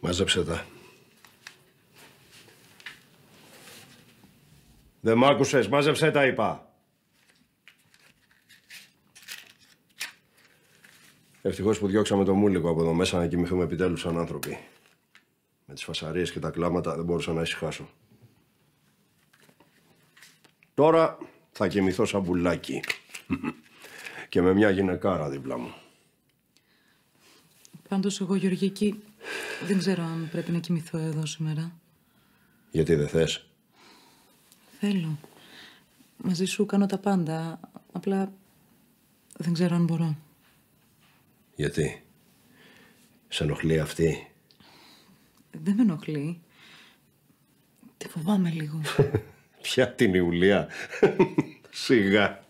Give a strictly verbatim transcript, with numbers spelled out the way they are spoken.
Μάζεψε τα. Δεν μ' άκουσες. Μάζεψε τα, είπα. Ευτυχώς που διώξαμε τον Μούλικο από εδώ μέσα να κοιμηθούμε επιτέλους σαν άνθρωποι. Με τις φασαρίες και τα κλάματα δεν μπορούσα να ησυχάσω. Τώρα θα κοιμηθώ σαν μπουλάκι. Και με μια γυναικάρα δίπλα μου. Πάντως εγώ, Γεωργική, δεν ξέρω αν πρέπει να κοιμηθώ εδώ σήμερα. Γιατί δεν θες? Θέλω. Μαζί σου κάνω τα πάντα. Απλά δεν ξέρω αν μπορώ. Γιατί? Σε ενοχλεί αυτή? Δεν με ενοχλεί. Τη φοβάμαι λίγο. Ποια την Ιουλία? Σιγά.